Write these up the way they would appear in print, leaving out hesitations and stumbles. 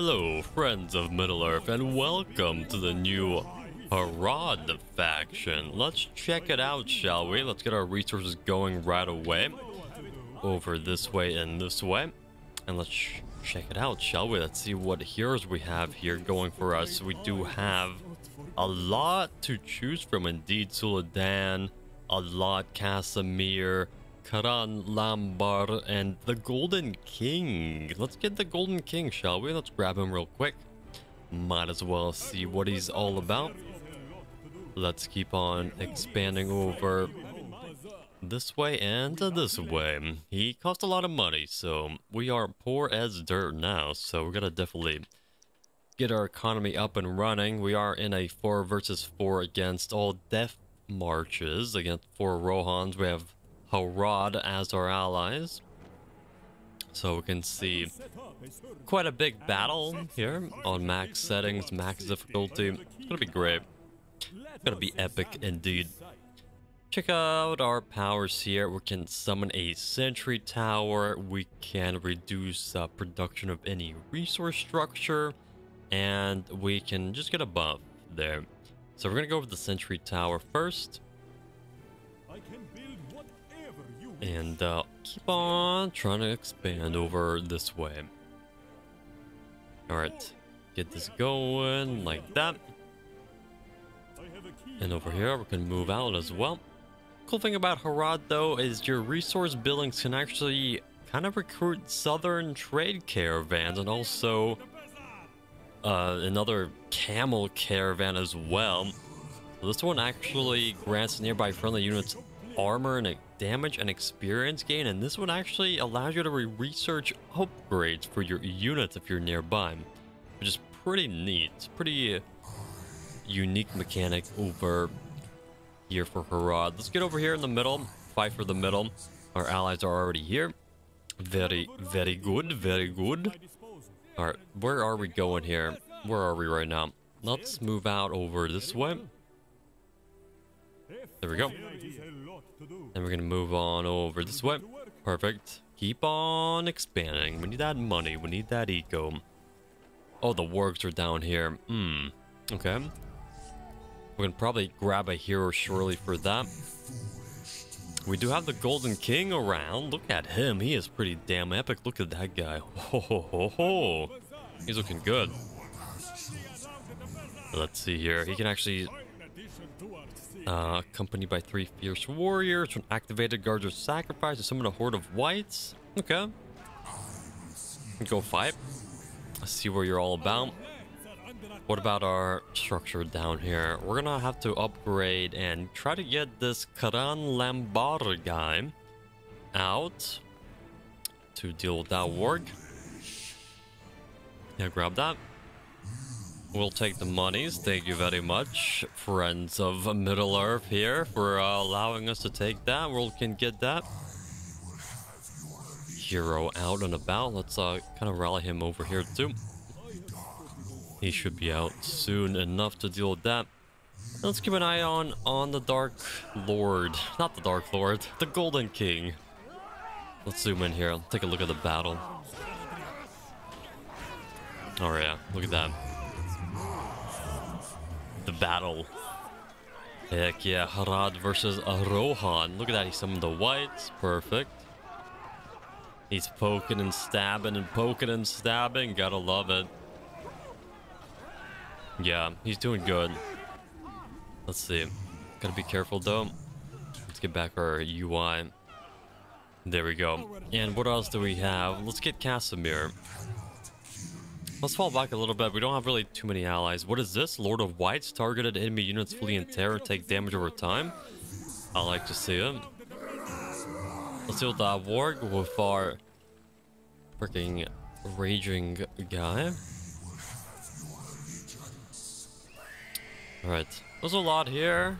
Hello, friends of Middle-earth, and welcome to the new Harad faction. Let's check it out, shall we? Let's get our resources going right away. Over this way and this way. And let's check it out, shall we? Let's see what heroes we have here going for us. We do have a lot to choose from, indeed. Suladan, a lot, Castamir, Karan Lambar, and the Golden King. Let's get the Golden King, shall we? Let's grab him real quick. Might as well see what he's all about. Let's keep on expanding over this way and this way. He cost a lot of money, so we are poor as dirt now, so we're gonna definitely get our economy up and running. We are in a 4 versus 4 against all death marches against 4 Rohans. We have Harad as our allies, so we can see quite a big battle here on max settings, max difficulty. It's gonna be great. It's gonna be epic indeed. Check out our powers here. We can summon a sentry tower, we can reduce production of any resource structure, and we can just get a buff there. So we're gonna go with the sentry tower first and keep on trying to expand over this way. All right, get this going like that. And over here we can move out as well. Cool thing about Harad though is your resource buildings can actually kind of recruit southern trade caravans and also another camel caravan as well. This one actually grants nearby friendly units armor and damage and experience gain, and this one actually allows you to research upgrades for your units if you're nearby, which is pretty neat. It's pretty unique mechanic over here for Harad. Let's get over here in the middle, fight for the middle. Our allies are already here. Very good, very good. All right, where are we going here? Where are we right now? Let's move out over this way. There we go. And we're gonna move on over this way. Perfect. Keep on expanding. We need that money. We need that eco. Oh, the works are down here. Okay. We can probably grab a hero surely for that. We do have the Golden King around. Look at him. He is pretty damn epic. Look at that guy. Ho ho ho ho. He's looking good. Let's see here. He can actually accompanied by 3 fierce warriors. When activated, guards are sacrificed to summon a horde of whites. Okay. Go fight. Let's see where you're all about. What about our structure down here? We're gonna have to upgrade and try to get this Karan Lambar guy out to deal with that warg. Yeah, grab that. We'll take the monies. Thank you very much, friends of Middle-earth here, for allowing us to take that. We can get that hero out and about. Let's kind of rally him over here too. He should be out soon enough to deal with that. Let's keep an eye on the Dark Lord. Not the Dark Lord, the Golden King. Let's zoom in here. Take a look at the battle. Oh yeah, look at that. The battle. Heck yeah, Harad versus Rohan. Look at that, he summoned the whites. Perfect. He's poking and stabbing and poking and stabbing. Gotta love it. Yeah, he's doing good. Let's see. Gotta be careful though. Let's get back our UI. There we go. And what else do we have? Let's get Castamir. Let's fall back a little bit. We don't have really too many allies. What is this? Lord of Whites. Targeted enemy units flee in terror. Take damage over time. I like to see it. Let's deal with that warg with our freaking raging guy. Alright. There's a lot here.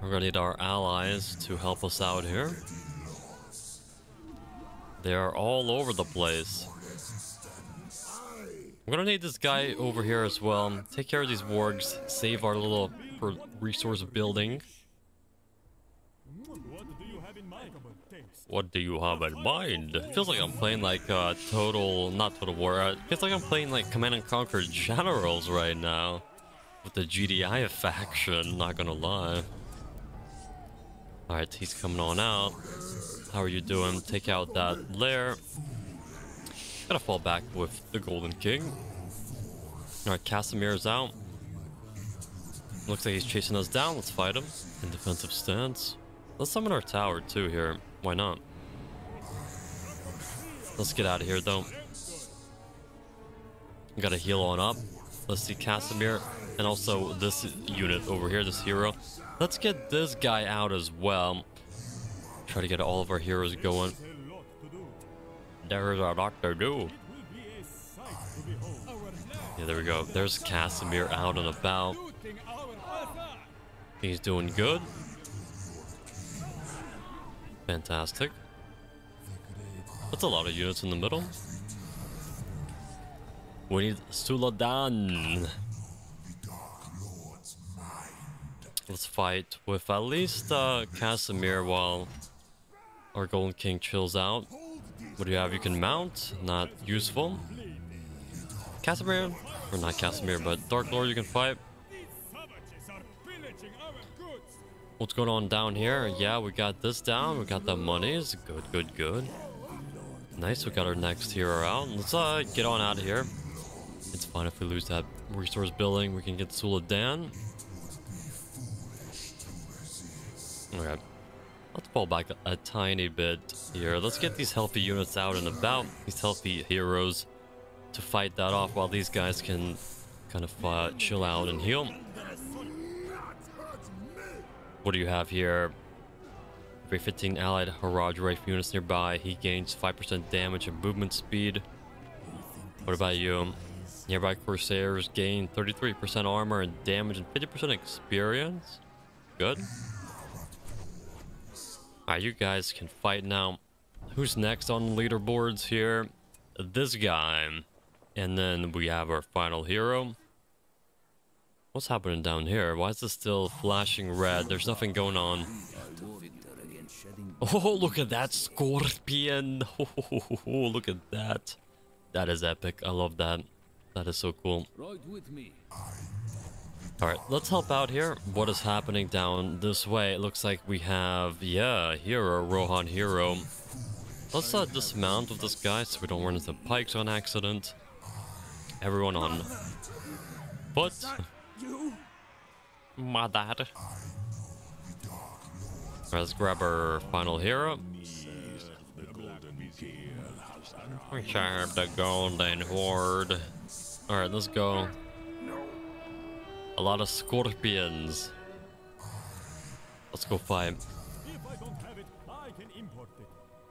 We're gonna need our allies to help us out here. They are all over the place. We're gonna need this guy over here as well. Take care of these wargs. Save our little resource building. What do you have in mind? It feels like I'm playing like not total war. It feels like I'm playing like Command and Conquer Generals right now with the GDI faction, not gonna lie. All right, he's coming on out. How are you doing? Take out that lair. Gotta fall back with the Golden King. All right, Castamir is out. Looks like he's chasing us down. Let's fight him in defensive stance. Let's summon our tower too here. Why not? Let's get out of here though. Gotta heal on up. Let's see Castamir and also this unit over here, this hero. Let's get this guy out as well. Try to get all of our heroes going. There's our Doctor Doom. Yeah, there we go. There's Castamir out and about. He's doing good. Fantastic. That's a lot of units in the middle. We need Suladan. Let's fight with at least Castamir while our Golden King chills out. What do you have? You can mount. Not useful. Castamir. Or not Castamir, but Dark Lord you can fight. What's going on down here? Yeah, we got this down. We got the monies. Good, good, good. Nice, we got our next hero out. Let's get on out of here. It's fine if we lose that resource building. We can get Suladan. Okay. Let's pull back a tiny bit here. Let's get these healthy units out and about. These healthy heroes to fight that off while these guys can kind of chill out and heal. What do you have here? Every 15 allied Haradwaith units nearby, he gains 5% damage and movement speed. What about you? Nearby Corsairs gain 33% armor and damage and 50% experience. Good. Alright, you guys can fight now. Who's next on the leaderboards here? This guy. And then we have our final hero. What's happening down here? Why is this still flashing red? There's nothing going on. Oh, look at that scorpion. Oh, look at that. That is epic. I love that. That is so cool. Alright, let's help out here. What is happening down this way? It looks like we have, yeah, hero, Rohan hero. Let's dismount with this guy so we don't run into pikes on accident. Everyone on foot. My dad. Let's grab our final hero. We have the Golden Horde. Alright, let's go. A lot of scorpions. Let's go fight.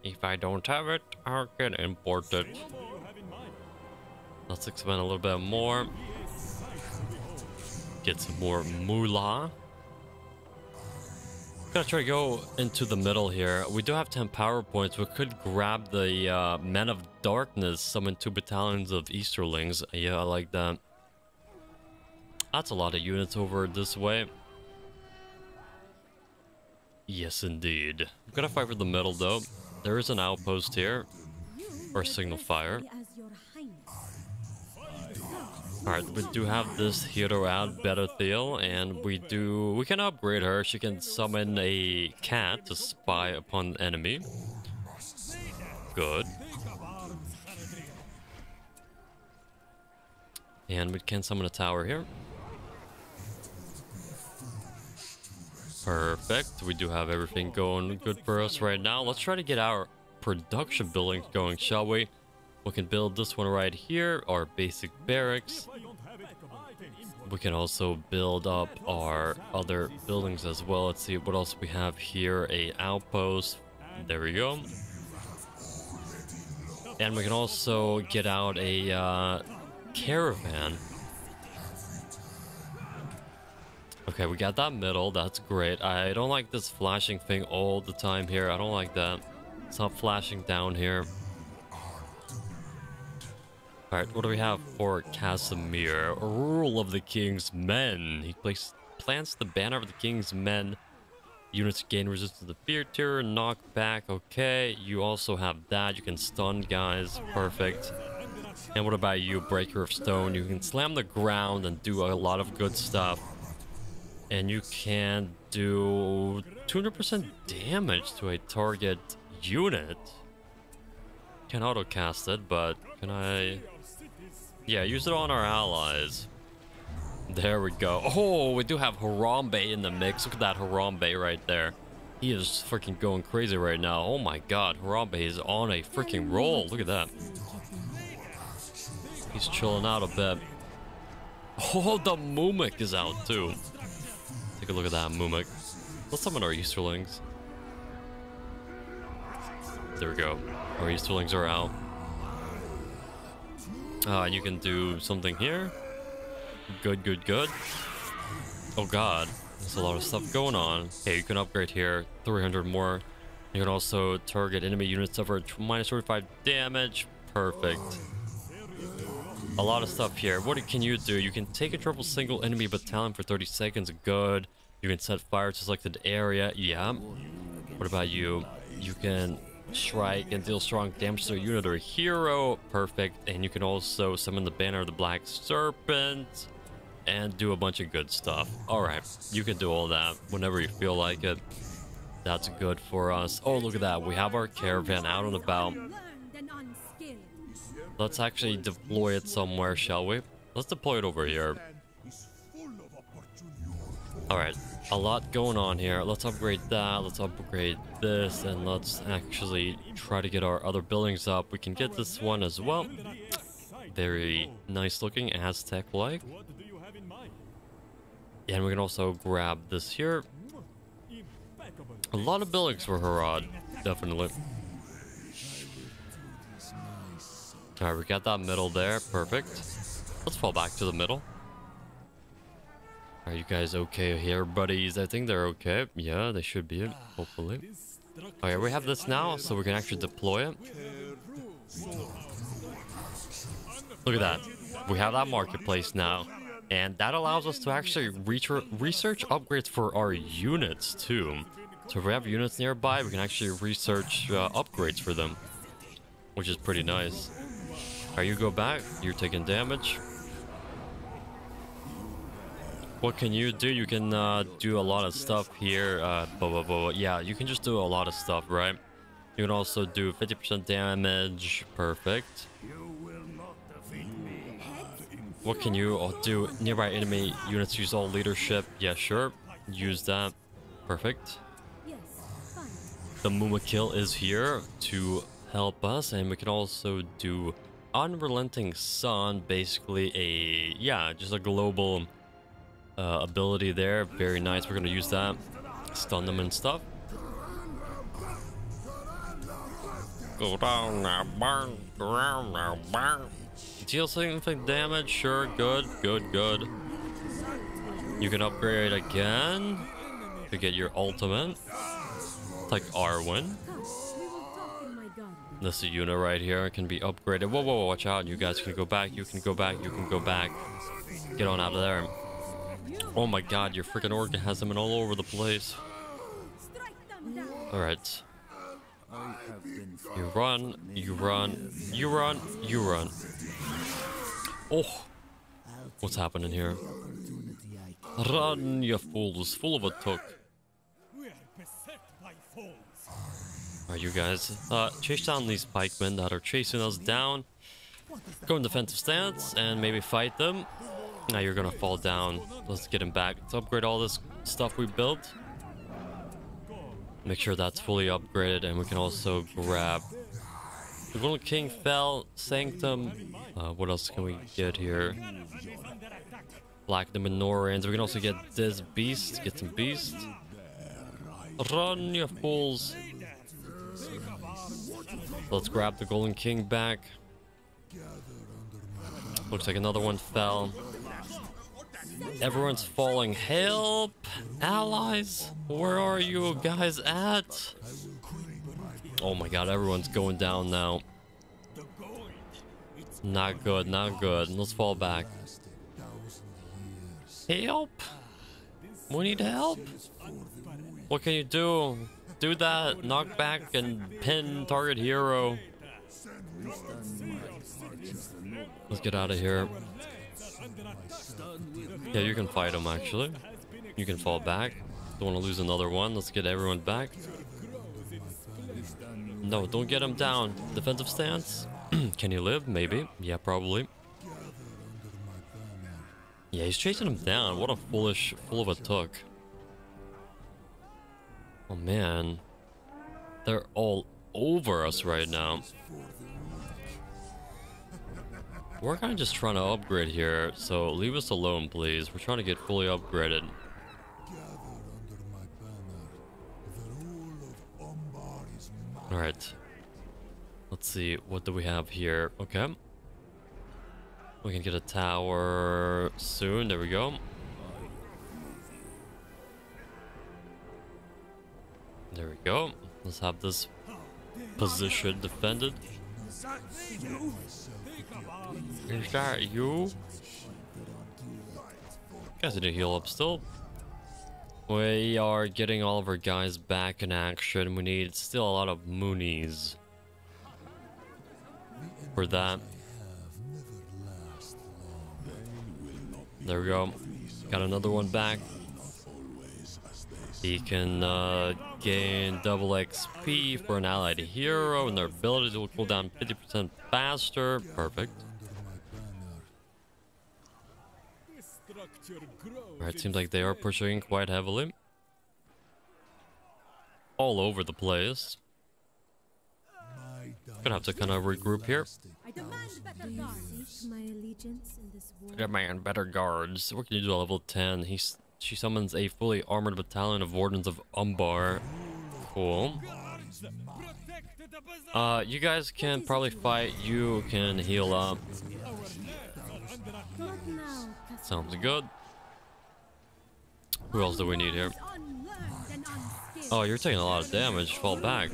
If I don't have it, I can import it. Let's expand a little bit more. Get some more moolah. Gotta try to go into the middle here. We do have 10 power points. We could grab the Men of Darkness, summon 2 battalions of Easterlings. Yeah, I like that. That's a lot of units over this way. Yes, indeed. I'm gonna fight for the middle though. There is an outpost here, or signal fire. Alright, we do have this hero out, Betathiel, and we can upgrade her. She can summon a cat to spy upon the enemy. Good. And we can summon a tower here. Perfect. We do have everything going good for us right now. Let's try to get our production buildings going, shall we? We can build this one right here, our basic barracks. We can also build up our other buildings as well. Let's see what else we have here. A outpost. There we go. And we can also get out a caravan. Okay, we got that middle. That's great. I don't like this flashing thing all the time here. I don't like that. It's not flashing down here. Alright, what do we have for Castamir? Rule of the King's Men. He plants the banner of the King's Men Units gain resistance to the fear terror, knockback. Okay, you also have that. You can stun guys. Perfect. And what about you, Breaker of Stone? You can slam the ground and do a lot of good stuff. And you can do 200% damage to a target unit. Can auto-cast it, but can I... Yeah, use it on our allies. There we go. Oh, we do have Harambe in the mix. Look at that Harambe right there. He is freaking going crazy right now. Oh my god, Harambe is on a freaking roll. Look at that. He's chilling out a bit. Oh, the Mûmak is out too. Take a look at that Mûmak. Let's summon our Easterlings. There we go. Our Easterlings are out. You can do something here. Good, good, good. Oh god, there's a lot of stuff going on. Okay, you can upgrade here, 300 more. You can also target enemy units suffer minus 45 damage. Perfect. A lot of stuff here. What can you do? You can take a triple single enemy battalion for 30 seconds. Good. You can set fire to selected area. Yeah. What about you? You can strike and deal strong damage to a unit or a hero. Perfect. And you can also summon the banner of the Black Serpent and do a bunch of good stuff. All right, you can do all that whenever you feel like it. That's good for us. Oh, look at that, we have our caravan out and about. Let's actually deploy it somewhere, shall we? Let's deploy it over here. All right, a lot going on here. Let's upgrade that, let's upgrade this, and let's actually try to get our other buildings up. We can get this one as well. Very nice looking, Aztec-like. And we can also grab this here. A lot of buildings for Harad, definitely. All right, we got that middle there. Perfect. Let's fall back to the middle. Are you guys okay here, buddies? I think they're okay. Yeah, they should be, hopefully. Okay, we have this now, so we can actually deploy it. Look at that. We have that marketplace now. And that allows us to actually research upgrades for our units, too. So if we have units nearby, we can actually research upgrades for them, which is pretty nice. All right, you go back. You're taking damage. What can you do? You can do a lot of stuff here. Yeah, you can just do a lot of stuff, right? You can also do 50% damage. Perfect. What can you do? Nearby enemy units use all leadership. Yeah, sure. Use that. Perfect. The Mûmakil is here to help us, and we can also do Unrelenting Sun. Basically a, yeah, just a global ability there. Very nice. We're gonna use that, stun them and stuff. Go down now, burn. Deal significant damage. Sure. Good, good, good. You can upgrade again to get your ultimate. It's like Arwen. This unit right here can be upgraded. Whoa, whoa, watch out. You guys can go back. You can go back. You can go back. Get on out of there. Oh my god, your freaking organ has them all over the place. Alright. You run, you run, you run, you run. Oh! What's happening here? Run, you fools. Full of a took. Alright, you guys. Chase down these pikemen that are chasing us down. Go in defensive stance and maybe fight them. Now you're gonna fall down. Let's get him back. Let's upgrade all this stuff we built. Make sure that's fully upgraded, and we can also grab the Golden King, Fell, Sanctum. What else can we get here? Black Numenorians. We can also get this beast. Get some beast. Run, you fools. Let's grab the Golden King back. Looks like another one fell. Everyone's falling. Help! Allies! Where are you guys at? Oh my god, everyone's going down now. Not good, not good. Let's fall back. Help! We need help! What can you do? Do that, knock back, and pin target hero. Let's get out of here. Yeah, you can fight him actually. You can fall back. Don't want to lose another one. Let's get everyone back. No, don't get him down. Defensive stance. Can he live? Maybe. Yeah, probably. Yeah, he's chasing him down. What a foolish fool of a took. Oh man. They're all over us right now. We're kind of just trying to upgrade here, so leave us alone, please. We're trying to get fully upgraded. Alright. Let's see. What do we have here? Okay. We can get a tower soon. There we go. There we go. Let's have this position defended. Is that you? Guys need to heal up still. We are getting all of our guys back in action. We need still a lot of Moonies for that. There we go. Got another one back. He can gain double XP for an allied hero, and their abilities will cool down 50% faster. Perfect. Alright, seems like they are pushing quite heavily. All over the place. Gonna have to kind of regroup here. Get my better guards. What can you do at level 10? She summons a fully armored battalion of Wardens of Umbar. Cool. You guys can probably fight. You can heal up. Sounds good. Who else do we need here? Oh, you're taking a lot of damage. Fall back.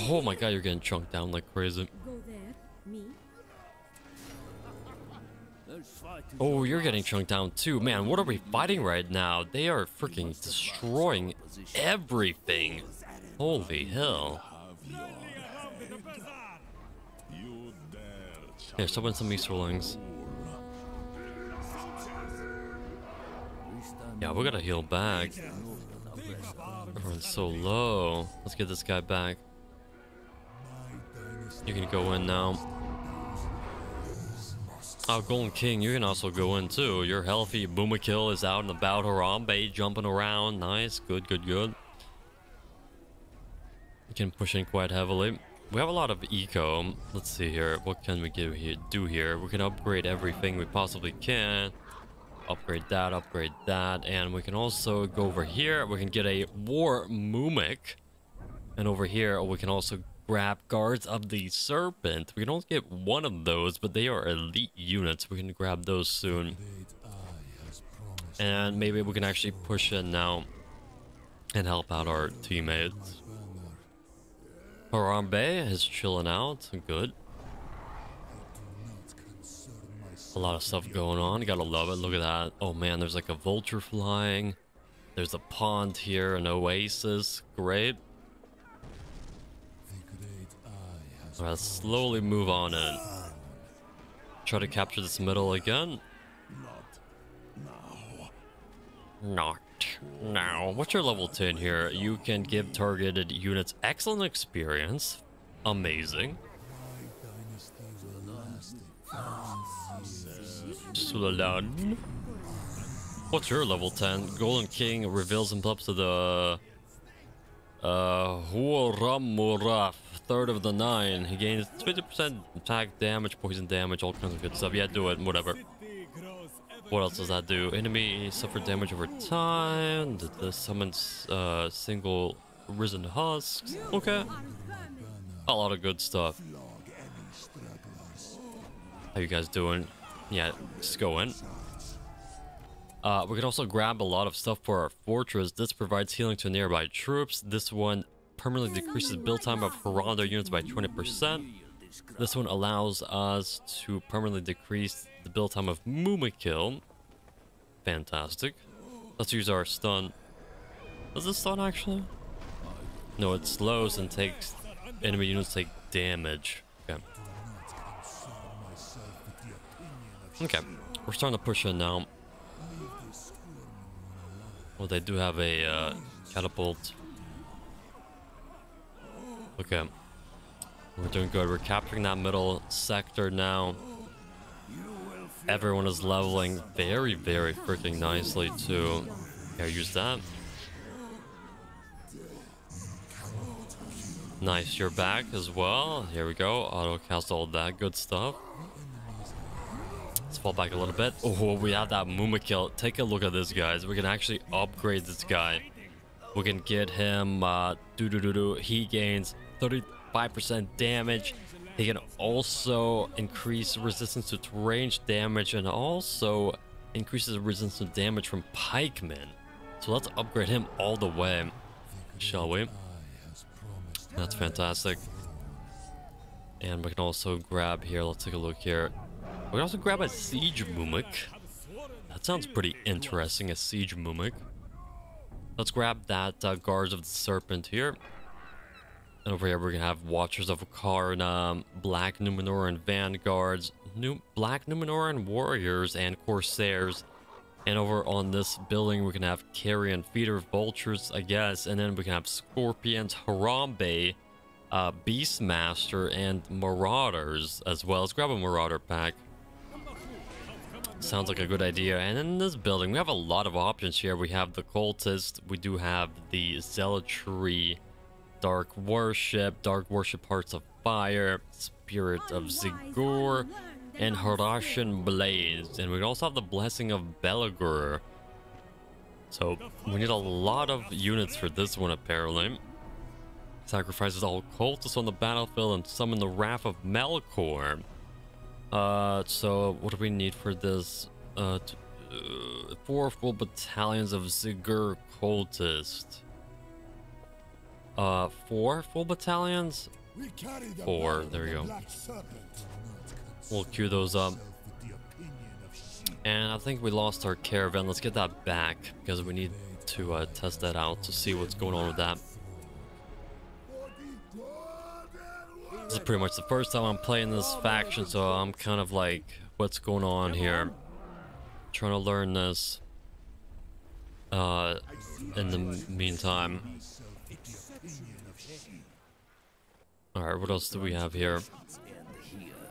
Oh my god, you're getting chunked down like crazy. Oh, you're getting chunked down too. Man, what are we fighting right now? They are freaking destroying everything. Holy hell. Here, summon some Easterlings. Yeah, we gotta heal back. Everyone's so low. Let's get this guy back. You can go in now. Oh, Golden King, you can also go in too. You're healthy. Mûmakil is out and about. Harambe jumping around. Nice. Good, good, good. We can push in quite heavily. We have a lot of eco. Let's see here. What can we do here? We can upgrade everything we possibly can. Upgrade that, and we can also go over here. We can get a war Mûmak, and over here we can also grab Guards of the Serpent. We can only get one of those, but they are elite units. We can grab those soon, and maybe we can actually push in now and help out our teammates. Harambe is chilling out. Good. A lot of stuff going on. You gotta love it. Look at that. Oh man, there's like a vulture flying. There's a pond here, an oasis. Great. Alright, let's slowly move on in. Try to capture this middle again. Not now. What's your level 10 here? You can give targeted units excellent experience. Amazing. Suladan. What's your level 10? Golden King reveals himself to the Huramuraf, third of the 9. He gains 50% attack damage, poison damage, all kinds of good stuff. Yeah, do it, whatever. What else does that do? Enemy suffered damage over time. The summons single risen husks. Okay, a lot of good stuff. How you guys doing? Yeah, just go in. We can also grab a lot of stuff for our fortress. This provides healing to nearby troops. This one permanently decreases build time of Harad units by 20%. This one allows us to permanently decrease the build time of Mûmakil. Fantastic. Let's use our stun. Does this stun actually? No, it slows and takes enemy units take damage. Okay. Okay. We're starting to push in now. Well, they do have a catapult. Okay. We're doing good. We're capturing that middle sector now. Everyone is leveling very, very freaking nicely too. Yeah, use that. Nice, you're back as well. Here we go. Auto cast all that good stuff. Let's fall back a little bit. Oh, we have that Mûmakil. Take a look at this, guys. We can actually upgrade this guy. We can get him he gains 35% damage. He can also increase resistance to range damage and also increases resistance to damage from pikemen. So let's upgrade him all the way, shall we? That's fantastic. And we can also grab here, let's take a look here. We can also grab a siege Mûmak. That sounds pretty interesting, a siege Mûmak. Let's grab that Guards of the Serpent here. And over here we're gonna have Watchers of Karna, Black Numenorian Vanguards, Black Numenorian Warriors and Corsairs. And over on this building, we can have carrion feeder vultures, I guess. And then we can have scorpions, Harambe, Beastmaster, and marauders as well. Let's grab a marauder pack. Sounds like a good idea. And in this building, we have a lot of options here. We have the cultist. We do have the zealotry, dark worship, hearts of fire, spirit of Ziggur, and Harashan Blaze, and we also have the blessing of Belagur. So we need a lot of units for this one apparently. Sacrifices all cultists on the battlefield and summon the Wrath of Melkor. So what do we need for this? 4 full battalions of Ziggur cultists. 4 full battalions? 4, there we go. We'll queue those up. And I think we lost our caravan. Let's get that back because we need to test that out to see what's going on with that. This is pretty much the first time I'm playing this faction, so I'm kind of like, what's going on here? Trying to learn this in the meantime. Alright, what else do we have here?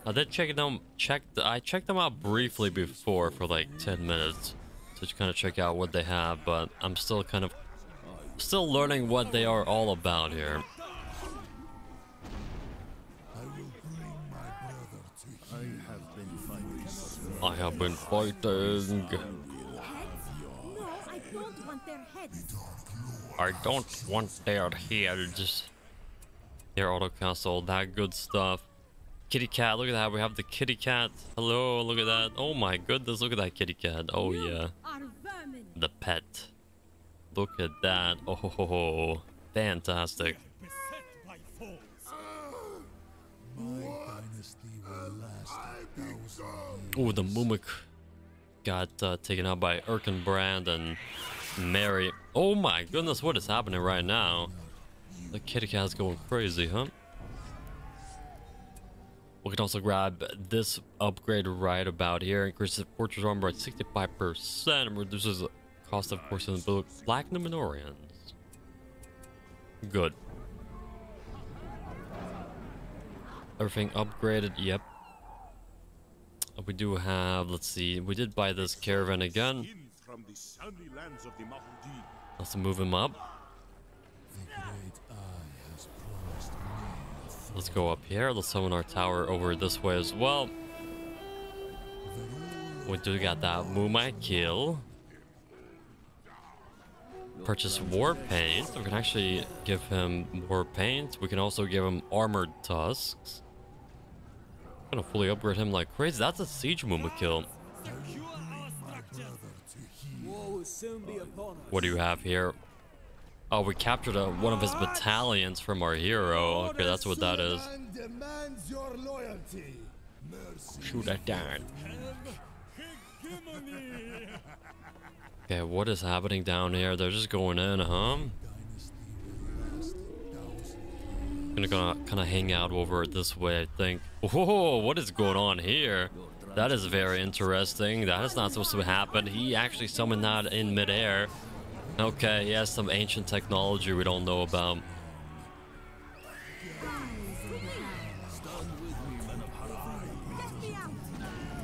I did checked them out briefly before for like 10 minutes to kind of check out what they have, but I'm still kind of still learning what they are all about here. I have been fighting. I don't want their heads. Here, auto cast all that good stuff. Kitty cat, look at that. We have the kitty cat. Hello, look at that. Oh my goodness, look at that kitty cat. Oh yeah, the pet. Look at that. Oh ho, ho, ho. Fantastic. Oh, the Mûmak got taken out by Erkenbrand and Mary. Oh my goodness, what is happening right now? The kitty cat's going crazy, huh? We can also grab this upgrade right about here. Increases fortress armor by 65%. Reduces cost of course in the Black Numenorians. Good. Everything upgraded. Yep. We do have. Let's see. We did buy this caravan again. Let's move him up. Let's go up here. Let's summon our tower over this way as well. We do got that Mûmakil. Purchase war paint. We can actually give him war paint. We can also give him armored tusks. I'm gonna fully upgrade him like crazy. That's a siege Mûmakil. What do you have here? Oh, we captured one of his battalions from our hero. Okay, that's what that is. Shoot that down. Okay, what is happening down here? They're just going in, huh? Gonna hang out over this way, I think. Whoa, what is going on here? That is very interesting. That is not supposed to happen. He actually summoned that in midair. Okay, he has some ancient technology we don't know about.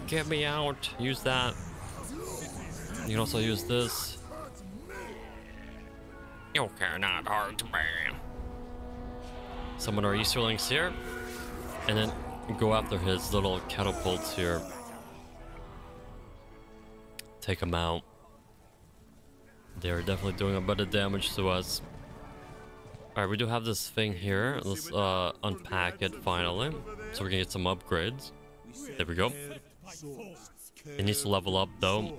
Get me out. Use that. You can also use this. You cannot hurt me. Summon our Easterlings here. And then go after his little catapults here. Take them out. They're definitely doing a bit of damage to us. Alright, we do have this thing here. Let's unpack it finally. So we can get some upgrades. There we go. It needs to level up though.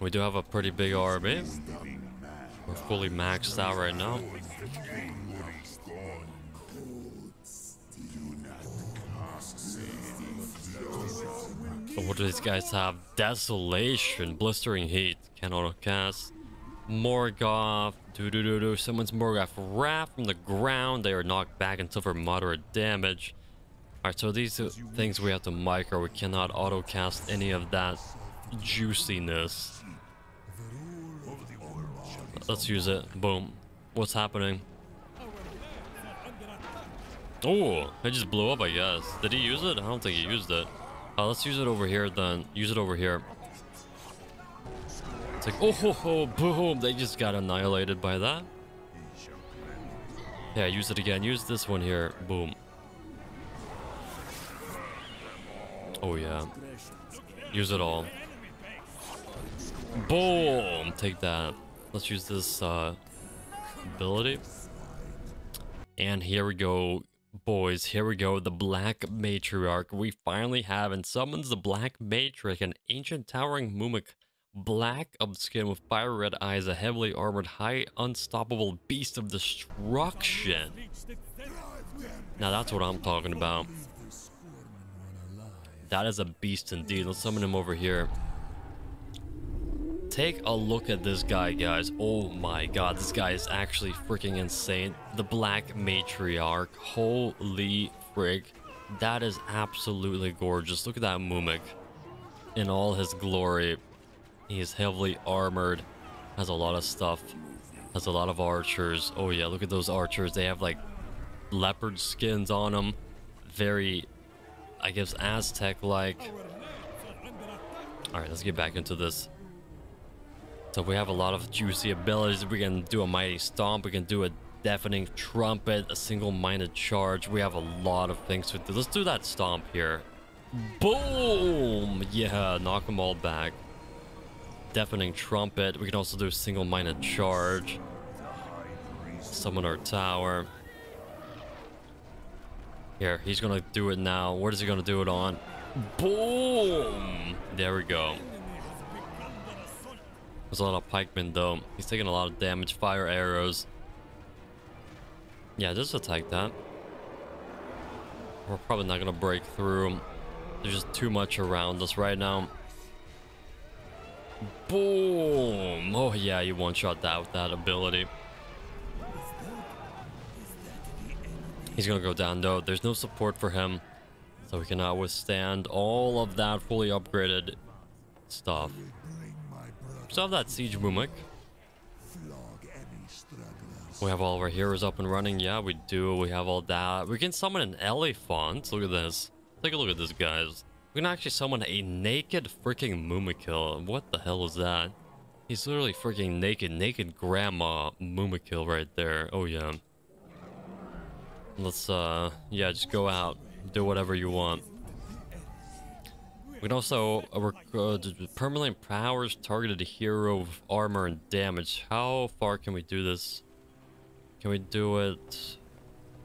We do have a pretty big army. We're fully maxed out right now. But what do these guys have? Desolation, blistering heat, can autocast. Morgoth, summons Morgoth Wrath from the ground. They are knocked back and suffer moderate damage. Alright, so these things we have to micro. We cannot autocast any of that juiciness. Let's use it. Boom. What's happening? Oh, it just blew up, I guess. Did he use it? I don't think he used it. Let's use it over here then. Use it over here. It's like, oh ho ho, boom. They just got annihilated by that. Yeah, use it again. Use this one here. Boom. Oh yeah. Use it all. Boom. Take that. Let's use this ability. And here we go, boys. Here we go. The Black Matriarch. We finally have and summons the Black Matriarch, an ancient towering Mûmakil, black of skin with fire red eyes, a heavily armored, high, unstoppable beast of destruction. Now that's what I'm talking about. That is a beast indeed. Let's summon him over here. Take a look at this guy, guys. Oh my god, this guy is actually freaking insane. The Black Matriarch. Holy frig. That is absolutely gorgeous. Look at that Mûmakil in all his glory. He is heavily armored. Has a lot of stuff. Has a lot of archers. Oh yeah, look at those archers. They have like leopard skins on them. Very, I guess, Aztec-like. Alright, let's get back into this. So we have a lot of juicy abilities. We can do a mighty stomp. We can do a deafening trumpet, a single-minded charge. We have a lot of things to do. Let's do that stomp here. Boom! Yeah, knock them all back. Deafening trumpet. We can also do a single-minded charge. Summon our tower. Here, he's gonna do it now. What is he gonna do it on? Boom! There we go. There's a lot of pikemen though. He's taking a lot of damage. Fire arrows. Yeah, just attack that. We're probably not going to break through. There's just too much around us right now. Boom. Oh yeah, you one-shot that with that ability. He's going to go down though. There's no support for him. So we cannot withstand all of that fully upgraded stuff. So that siege Mûmakil. We have all of our heroes up and running. Yeah, we do. We have all that. We can summon an elephant. Look at this. Take a look at this, guys. We can actually summon a naked freaking Mûmakil. What the hell is that? He's literally freaking naked. Naked grandma Mûmakil right there. Oh yeah. Let's yeah, just go out. Do whatever you want. We can also permanently powers targeted hero with armor and damage. How far can we do this? Can we do it?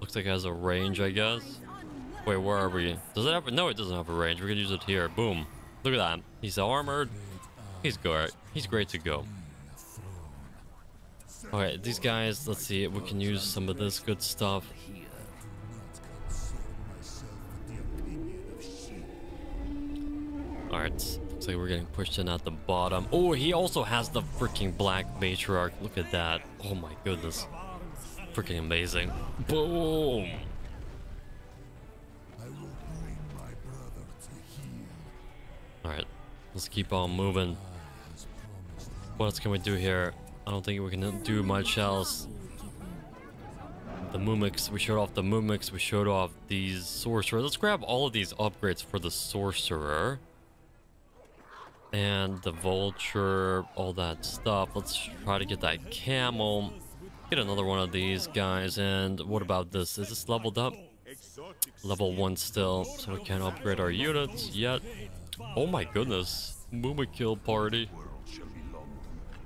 Looks like it has a range, I guess. Wait, where are we? Does it have? No, it doesn't have a range. We can use it here. Boom! Look at that. He's armored. He's great. He's great to go. All right, these guys. Let's see. We can use some of this good stuff. Alright, looks like we're getting pushed in at the bottom. Oh, he also has the freaking Black Matriarch. Look at that. Oh my goodness. Freaking amazing. Boom! Alright, let's keep on moving. What else can we do here? I don't think we can do much else. The Mûmiks, we showed off the Mûmiks, we showed off these sorcerers. Let's grab all of these upgrades for the sorcerer. And the vulture, all that stuff. Let's try to get that camel. Get another one of these guys. And what about this? Is this leveled up? Level 1 still, so we can't upgrade our units yet. Oh my goodness. Mûmakil party.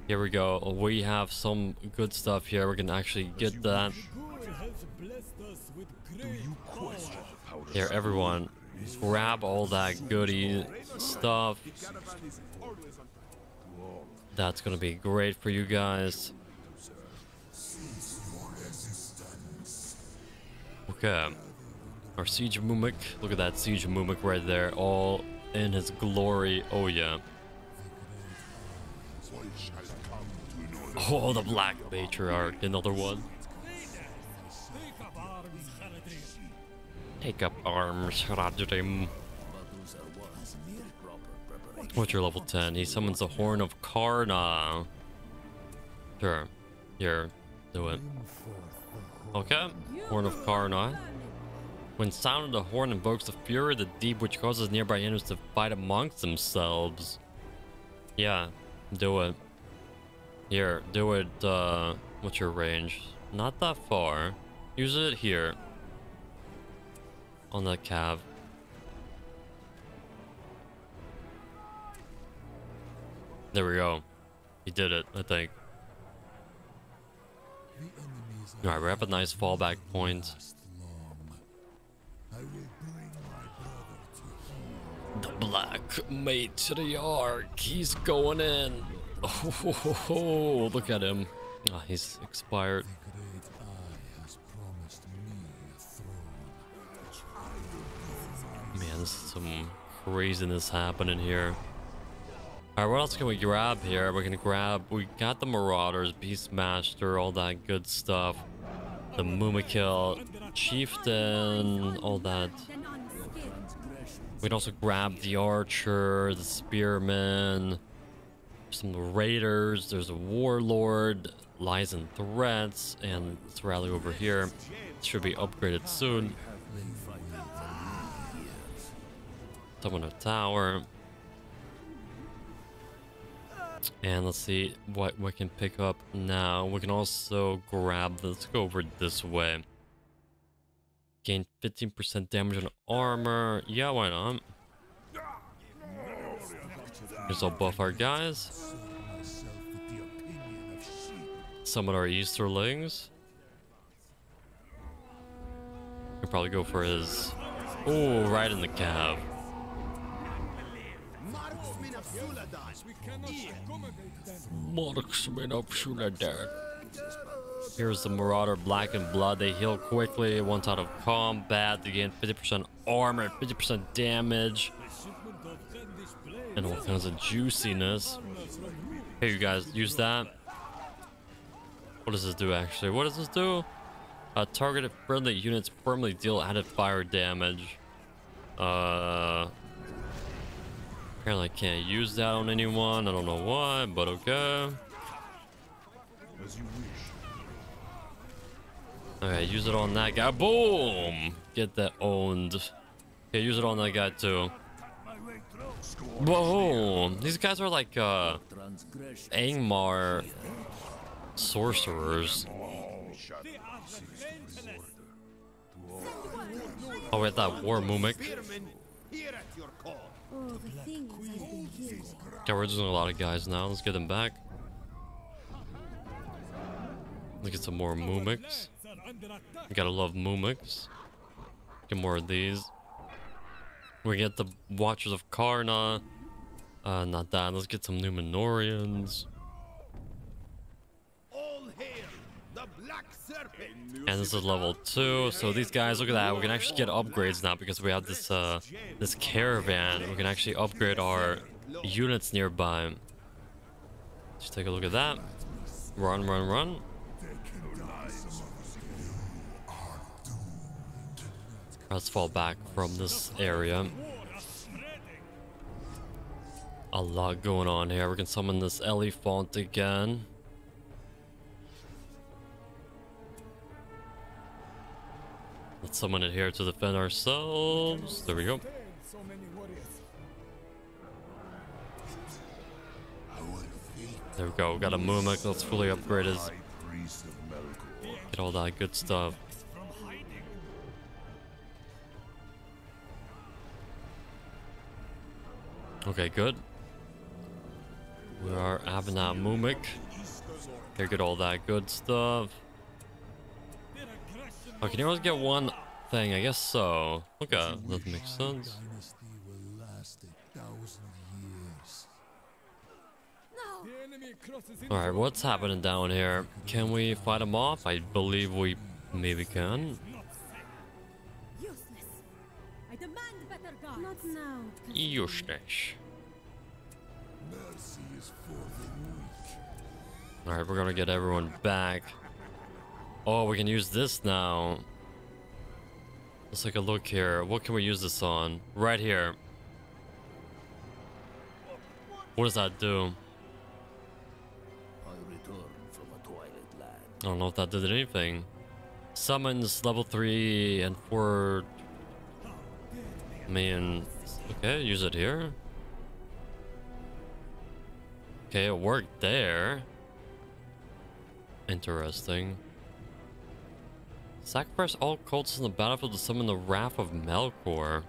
Here we go. We have some good stuff here. We can actually get that. Here, everyone, grab all that goody stuff. That's gonna be great for you guys. Okay, our siege Mûmik. Look at that siege Mûmik right there, all in his glory. Oh yeah. Oh, the Black Matriarch, another one. Take up arms, Haradrim. What's your level 10? He summons the Horn of Karna. Sure. Here. Do it. Okay. Horn of Karna. When sounded, the horn invokes the fury of the deep, which causes nearby enemies to fight amongst themselves. Yeah. Do it. Here. Do it. What's your range? Not that far. Use it here. On that cav. There we go. He did it, I think. Alright, we have a nice fallback point. The Black Matriarch. He's going in. Oh, look at him. Oh, he's expired. Man, this is some craziness happening here. Alright, what else can we grab here? We're gonna grab... We got the Marauders, Beastmaster, all that good stuff. The Mûmakil, Chieftain, all that. We can also grab the Archer, the Spearman, some Raiders. There's a Warlord, Lies and Threats, and let's rally over here. It should be upgraded soon. Summon a tower, and let's see what we can pick up now. We can also grab this. Let's go over this way. Gain 15% damage on armor. Yeah, why not? Here's all buff our guys. Summon our Easterlings. We'll probably go for his. Oh, right in the cab. Marksmen of Suladan. Here's the Marauder, Black and Blood. They heal quickly once out of combat. They gain 50% armor, 50% damage, and all kinds of juiciness. Here, you guys, use that. What does this do, actually? What does this do? Targeted friendly units firmly deal added fire damage. Apparently I can't use that on anyone. I don't know why, but okay. Okay, use it on that guy. Boom! Get that owned. Okay, use it on that guy too. Boom! These guys are like Angmar sorcerers. Oh, wait, that war Mûmik. Okay, we're losing a lot of guys now. Let's get them back. Let's get some more Mûmiks. You gotta love Mûmiks. Get more of these. We get the Watchers of Karna. Not that. Let's get some Numenorians. All hail the Black And this is level 2, so these guys, look at that, we can actually get upgrades now because we have this this caravan. We can actually upgrade our units nearby. Just take a look at that. Run, run, run. Let's fall back from this area. A lot going on here. We can summon this elephant again. Let's summon it here to defend ourselves. There we go. There we go. We got a Mûmakil. Let's fully upgrade his. Get all that good stuff. Okay, good. We are having that Mûmakil. Here, get all that good stuff. Oh, can you always get one thing? I guess so. Okay, that makes sense. Alright, what's happening down here? Can we fight them off? I believe we maybe can. Useless. Alright, we're gonna get everyone back. Oh, we can use this now. Let's take a look here. What can we use this on? Right here. What does that do? I don't know if that did anything. Summons level 3 and 4. I mean, okay, use it here. Okay, it worked there. Interesting. Sacrifice all cults in the battlefield to summon the Wrath of Melkor.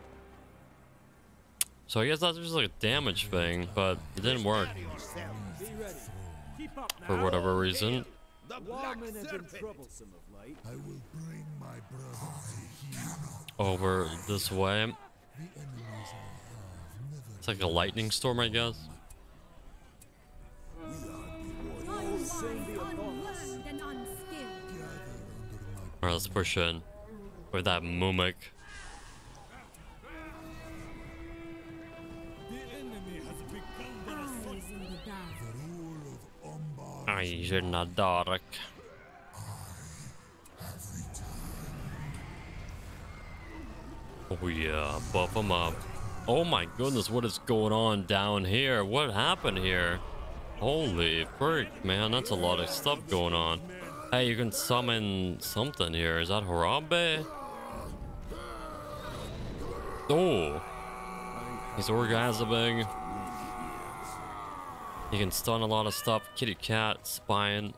So I guess that's just like a damage thing, but it didn't work. For whatever reason. Over this way. It's like a lightning storm, I guess. Alright, let's push in with that Mûmakil. Eyes in the dark. Oh yeah, buff them up. Oh my goodness, what is going on down here? What happened here? Holy frick, man, that's a lot of stuff going on. Hey, you can summon something here. Is that Harambe? Oh, he's orgasming. He can stun a lot of stuff. Kitty cat, spying.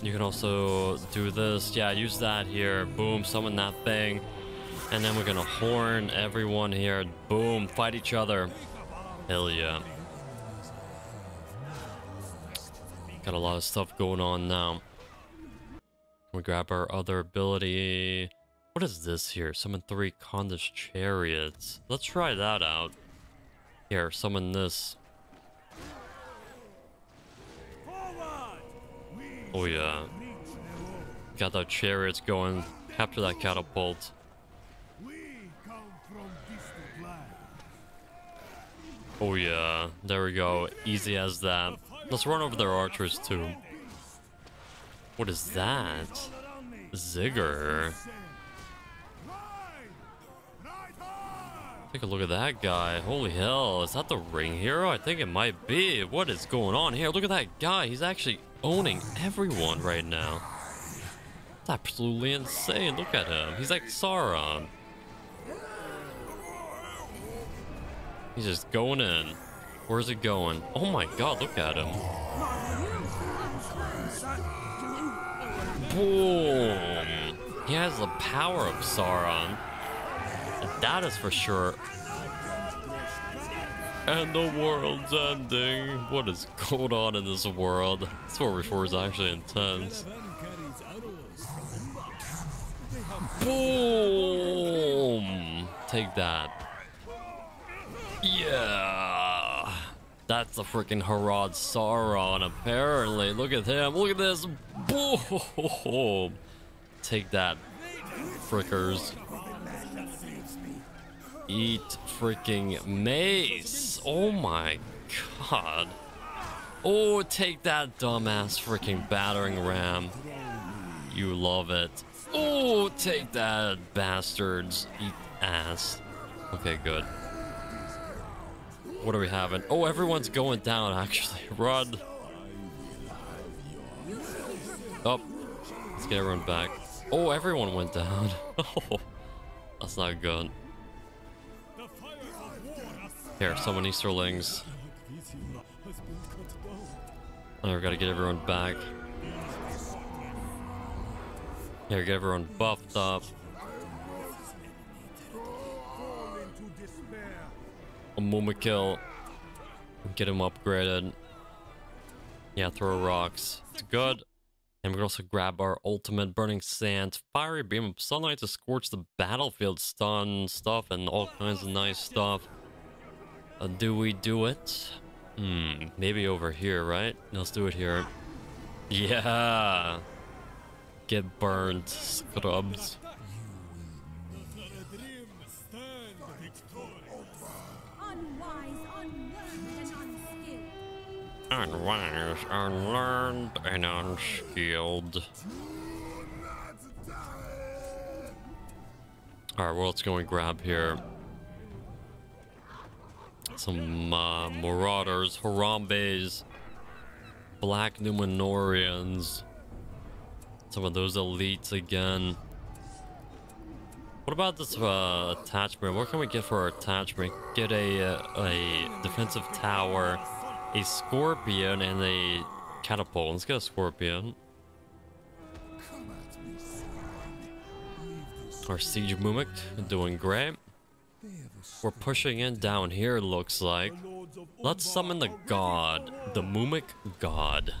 You can also do this. Yeah, use that here. Boom, summon that thing. And then we're gonna horn everyone here. Boom, fight each other. Hell yeah. Got a lot of stuff going on now. We grab our other ability. What is this here? Summon 3 Kondish Chariots. Let's try that out. Here, summon this. Oh yeah. Got the chariots going. Capture that catapult. Oh yeah. There we go. Easy as that. Let's run over their archers too. What is that? Ziggur. Take a look at that guy. Holy hell. Is that the ring hero? I think it might be. What is going on here? Look at that guy. He's actually owning everyone right now. It's absolutely insane. Look at him. He's like Sauron. He's just going in. Where's it going? Oh my god, look at him. Boom! He has the power of Sauron. That is for sure. And the world's ending. What is going on in this world? This World 4 is actually intense. Boom! Take that. Yeah! That's the freaking Harad Sauron, apparently. Look at him. Look at this. Boom. Take that, frickers. Eat freaking mace. Oh my god. Oh, take that dumbass freaking battering ram. You love it. Oh, take that, bastards. Eat ass. Okay, good. What are we having? Oh, everyone's going down, actually. Run. Oh, let's get everyone back. Oh, everyone went down. Oh, that's not good. Here, summon Easterlings. Oh, we gotta get everyone back. Here, get everyone buffed up. A Mûmakil. Get him upgraded. Yeah, throw rocks. It's good. And we can also grab our ultimate Burning Sand. Fiery Beam of Sunlight to scorch the battlefield. Stun stuff and all kinds of nice stuff. Do we do it? Hmm, maybe over here, right? Let's do it here. Yeah! Get burned, scrubs. Unwise, unlearned, and unskilled. Alright, well, let's go and grab here. Some marauders, Harambes, Black Numenorians, some of those elites again. What about this attachment? What can we get for our attachment? Get a defensive tower, a scorpion, and a catapult. Let's get a scorpion. Our siege mimic doing great. We're pushing in down here, looks like. Let's summon the god, the Mumic god.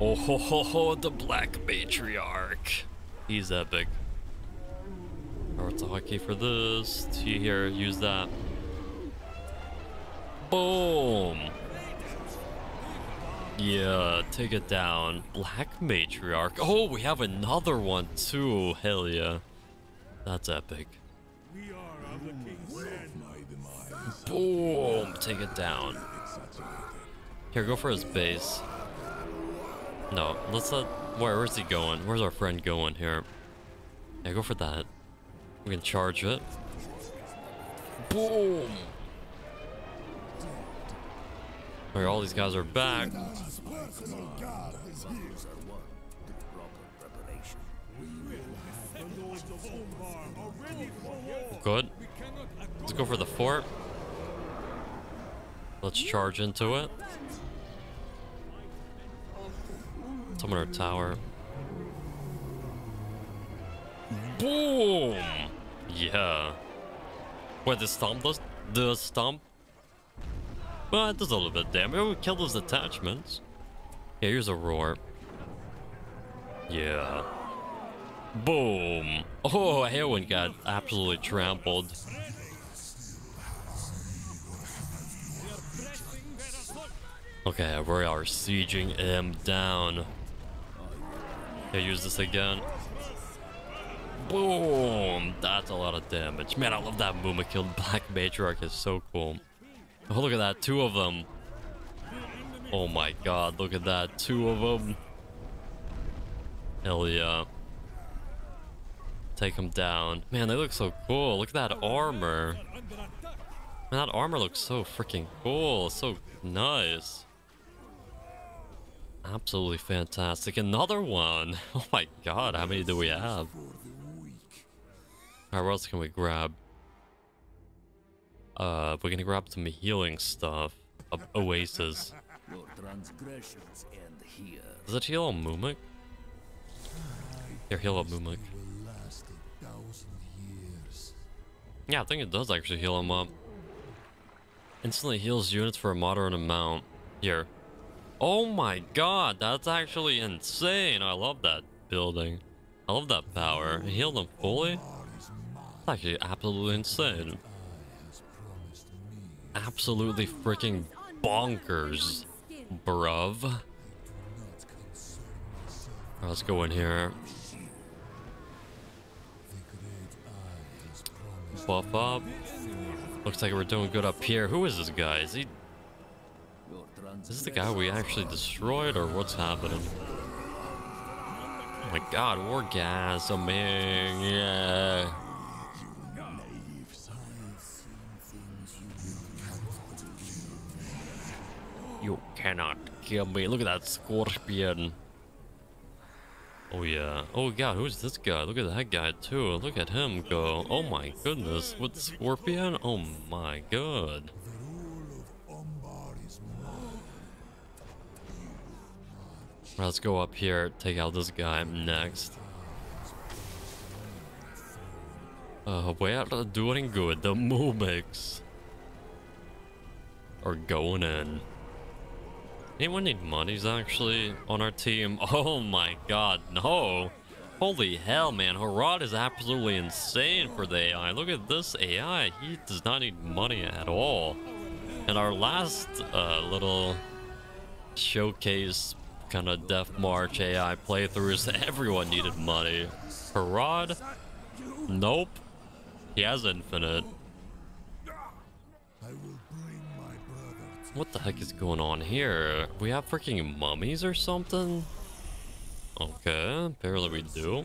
Oh ho ho ho, the Black Matriarch. He's epic. Or it's a hotkey for this. Here, use that. Boom. Yeah, take it down. Black Matriarch. Oh, we have another one too. Hell yeah. That's epic. We are of the king's demise. Boom! Take it down. Here, go for his base. No, let's let... Where's he going? Where's our friend going here? Yeah, go for that. We can charge it. Boom! Alright, all these guys are back. Good. Let's go for the fort. Let's charge into it. Summon our tower. Boom! Yeah. Wait, the stomp does the stomp? Well, it does a little bit damage. We killed those attachments. Yeah, here's a roar. Yeah. Boom! Oh, Eowyn got absolutely trampled. Okay, we are sieging him down. Okay, use this again. Boom! That's a lot of damage. Man, I love that Mûmakil. Black Matriarch is so cool. Oh, look at that. Two of them. Oh my god, look at that. Two of them. Hell yeah. Take him down. Man, they look so cool. Look at that armor. Man, that armor looks so freaking cool. So nice. Absolutely fantastic. Another one. Oh my god, how many do we have? Alright, what else can we grab? We're gonna grab some healing stuff. Oasis. Does it heal a Mûmakil? Here, heal a Mûmakil. Yeah, I think it does actually heal him up. Instantly heals units for a moderate amount. Here. Oh my god, that's actually insane. I love that building. I love that power. It healed him fully? It's actually absolutely insane. absolutely freaking bonkers, bruv. Right, let's go in here. Buff up. Looks like we're doing good up here. Who is this guy? Is he... Is this the guy we actually destroyed, or what's happening? Oh my god, orgasming. Yeah. You cannot kill me. Look at that scorpion. Oh yeah. Oh god, who's this guy? Look at that guy too. Look at him go. Oh my goodness. What, scorpion? Oh my god. Let's go up here, take out this guy next. We are doing good. The Mûmakil are going in. Anyone need monies actually on our team? Oh my god, no. Holy hell, man. Harad is absolutely insane for the AI. Look at this AI. He does not need money at all. And our last little showcase kind of Death March AI playthroughs, everyone needed money. Harad? Nope. He has infinite. What the heck is going on here? We have freaking mummies or something? Okay, apparently we do.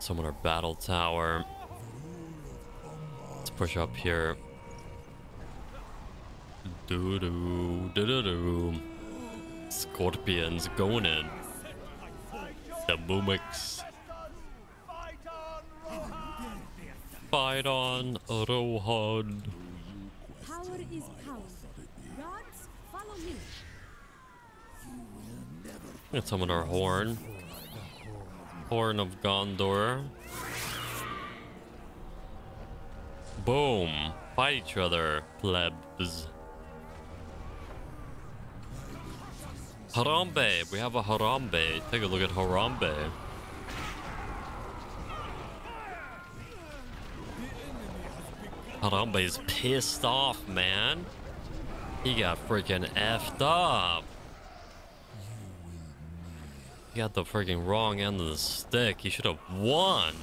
Someone our battle tower. Let's push up here. Doo doo doo doo doo. Scorpions going in. The Mûmakil. Fight on, Rohan. Power is power. Guards, follow me. Let's summon our horn. Horn of Gondor. Boom. Fight each other, plebs. Harambe. We have a Harambe. Take a look at Harambe. Harambe is pissed off, man. He got freaking effed up. He got the freaking wrong end of the stick. He should have won.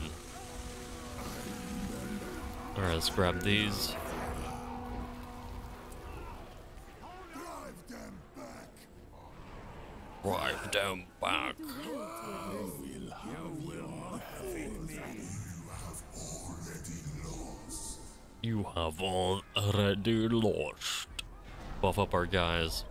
All right, let's grab these. Drive them back. You have already lost. Buff up our guys.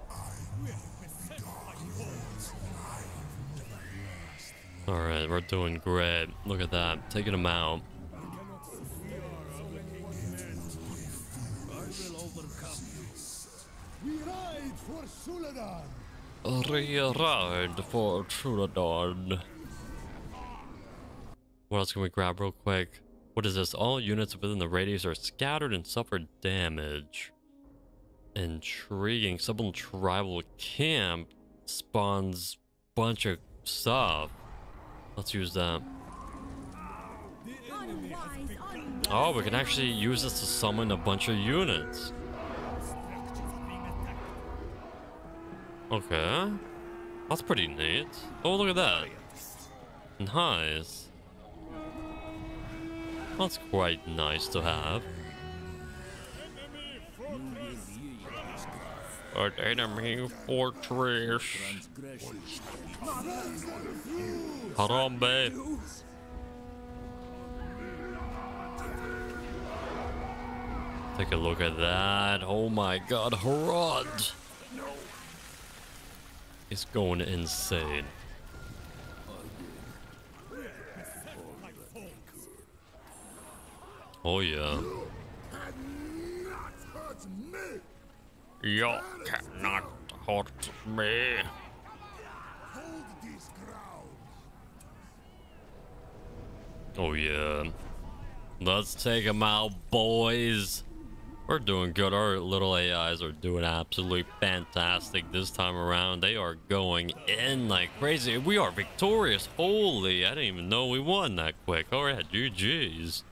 Alright, we're doing great. Look at that. Taking them out. Re-ride for Suladan. What else can we grab real quick? What is this? All units within the radius are scattered and suffer damage. Intriguing. Some tribal camp spawns bunch of stuff. Let's use that. Oh, we can actually use this to summon a bunch of units. Okay. That's pretty neat. Oh, look at that. Nice. That's quite nice to have. An enemy fortress. Harambe. Take a look at that. Oh my god, Harad. It's going insane. Oh yeah. You cannot hurt me. You cannot hurt me. Hold this ground. Oh yeah. Let's take them out, boys. We're doing good. Our little AIs are doing absolutely fantastic this time around. They are going in like crazy. We are victorious. Holy, I didn't even know we won that quick. All right, GG's.